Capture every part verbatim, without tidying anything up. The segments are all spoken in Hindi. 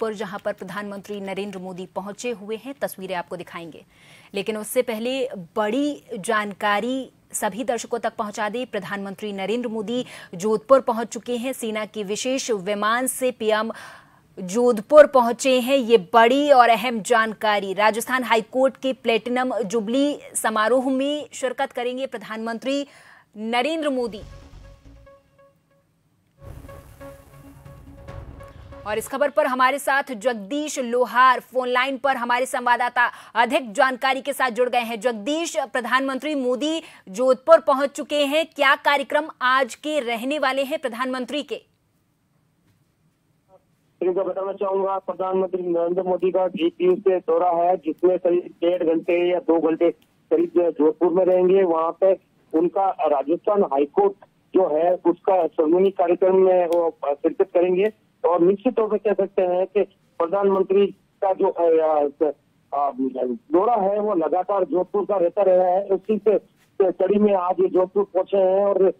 पर जहां पर प्रधानमंत्री नरेंद्र मोदी पहुंचे हुए हैं, तस्वीरें आपको दिखाएंगे। लेकिन उससे पहले बड़ी जानकारी सभी दर्शकों तक पहुंचा दें। प्रधानमंत्री नरेंद्र मोदी जोधपुर पहुंच चुके हैं। सेना की विशेष विमान से पीएम जोधपुर पहुंचे हैं। ये बड़ी और अहम जानकारी। राजस्थान हाईकोर्ट के प्लेटिनम जुबली समारोह में शिरकत करेंगे प्रधानमंत्री नरेंद्र मोदी। और इस खबर पर हमारे साथ जगदीश लोहार फोन लाइन पर हमारे संवाददाता अधिक जानकारी के साथ जुड़ गए हैं। जगदीश, प्रधानमंत्री मोदी जोधपुर पहुंच चुके हैं, क्या कार्यक्रम आज के रहने वाले हैं प्रधानमंत्री के? मैं बताना चाहूंगा, प्रधानमंत्री नरेंद्र मोदी का जीपीयू से दौरा है, जिसमें करीब डेढ़ घंटे या दो घंटे करीब जोधपुर में रहेंगे। वहाँ पे उनका राजस्थान हाईकोर्ट जो है उसका सर्वोनी कार्यक्रम में वो शिरकत करेंगे। और निश्चित तौर पर कह सकते हैं कि प्रधानमंत्री का जो दौरा है वो लगातार जोधपुर का रहता रहा है। उसी से कड़ी में आज ये जोधपुर पहुंचे हैं और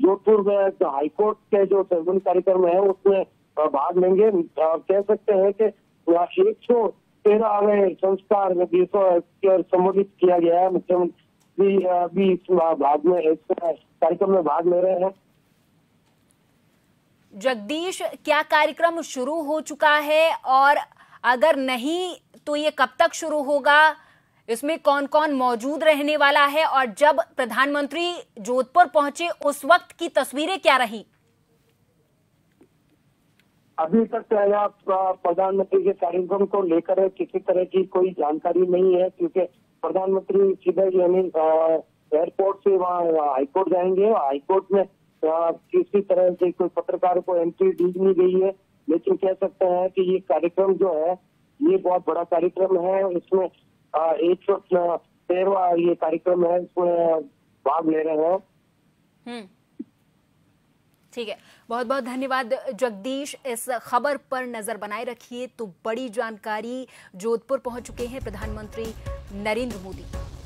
जोधपुर में हाईकोर्ट के जो सर्वोच्च कार्यक्रम है उसमें भाग लेंगे। कह सकते हैं कि एक सौ तेरहवें संस्कार संबोधित किया गया है। मुख्यमंत्री भी इस भाग में इस कार्यक्रम में भाग ले रहे हैं। जगदीश, क्या कार्यक्रम शुरू हो चुका है, और अगर नहीं तो ये कब तक शुरू होगा, इसमें कौन कौन मौजूद रहने वाला है, और जब प्रधानमंत्री जोधपुर पहुंचे उस वक्त की तस्वीरें क्या रही? अभी तक प्रधानमंत्री के कार्यक्रम को लेकर किसी तरह की कोई जानकारी नहीं है, क्योंकि प्रधानमंत्री सीधे यानी एयरपोर्ट से वहाँ हाईकोर्ट जाएंगे। हाईकोर्ट में किसी तरह से कोई पत्रकारों को एंट्री दी नहीं गई है। लेकिन कह सकते हैं कि ये कार्यक्रम जो है ये बहुत बड़ा कार्यक्रम है। इसमें एक सौ तेरहवा ये कार्यक्रम है, इसमें भाग ले रहे हैं। ठीक है, बहुत बहुत धन्यवाद जगदीश। इस खबर पर नजर बनाए रखिए। तो बड़ी जानकारी, जोधपुर पहुंच चुके हैं प्रधानमंत्री नरेंद्र मोदी।